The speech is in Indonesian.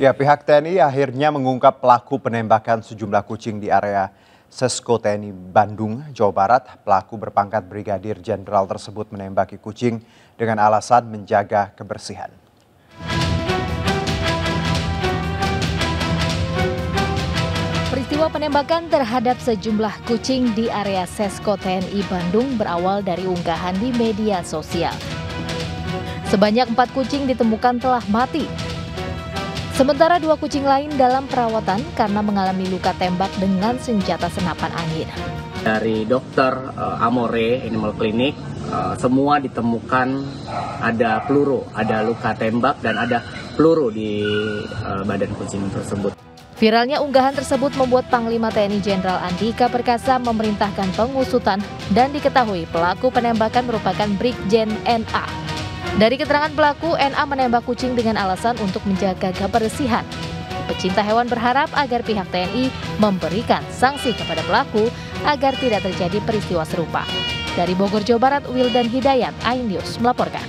Ya, pihak TNI akhirnya mengungkap pelaku penembakan sejumlah kucing di area Sesko TNI Bandung, Jawa Barat. Pelaku berpangkat Brigadir Jenderal tersebut menembaki kucing dengan alasan menjaga kebersihan. Peristiwa penembakan terhadap sejumlah kucing di area Sesko TNI Bandung berawal dari unggahan di media sosial. Sebanyak 4 kucing ditemukan telah mati. Sementara 2 kucing lain dalam perawatan karena mengalami luka tembak dengan senjata senapan angin. Dari dokter Amore Animal Clinic, semua ditemukan ada peluru, ada luka tembak dan ada peluru di badan kucing tersebut. Viralnya unggahan tersebut membuat Panglima TNI Jenderal Andika Perkasa memerintahkan pengusutan dan diketahui pelaku penembakan merupakan Brigjen NA. Dari keterangan pelaku, NA menembak kucing dengan alasan untuk menjaga kebersihan. Pecinta hewan berharap agar pihak TNI memberikan sanksi kepada pelaku agar tidak terjadi peristiwa serupa. Dari Bogor, Jawa Barat, Wildan Hidayat, iNews melaporkan.